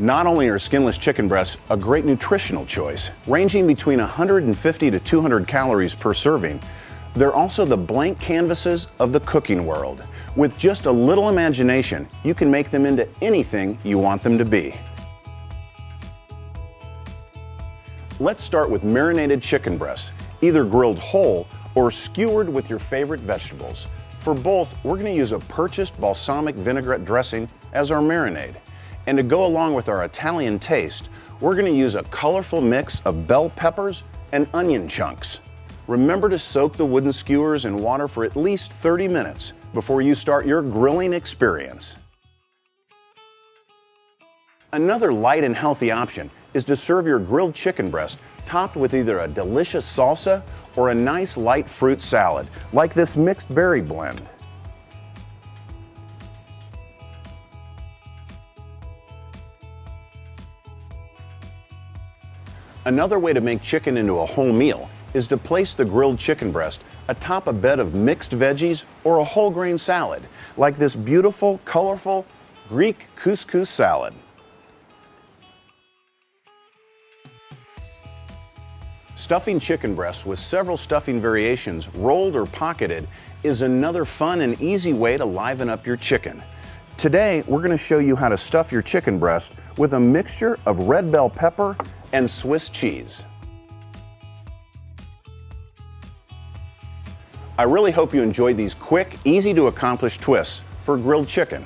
Not only are skinless chicken breasts a great nutritional choice, ranging between 150 to 200 calories per serving, they're also the blank canvases of the cooking world. With just a little imagination, you can make them into anything you want them to be. Let's start with marinated chicken breasts, either grilled whole or skewered with your favorite vegetables. For both, we're going to use a purchased balsamic vinaigrette dressing as our marinade. And to go along with our Italian taste, we're going to use a colorful mix of bell peppers and onion chunks. Remember to soak the wooden skewers in water for at least 30 minutes before you start your grilling experience. Another light and healthy option is to serve your grilled chicken breast topped with either a delicious salsa or a nice light fruit salad, like this mixed berry blend. Another way to make chicken into a whole meal is to place the grilled chicken breast atop a bed of mixed veggies or a whole grain salad, like this beautiful, colorful Greek couscous salad. Stuffing chicken breasts with several stuffing variations, rolled or pocketed, is another fun and easy way to liven up your chicken. Today, we're going to show you how to stuff your chicken breast with a mixture of red bell pepper and Swiss cheese. I really hope you enjoyed these quick, easy to accomplish twists for grilled chicken.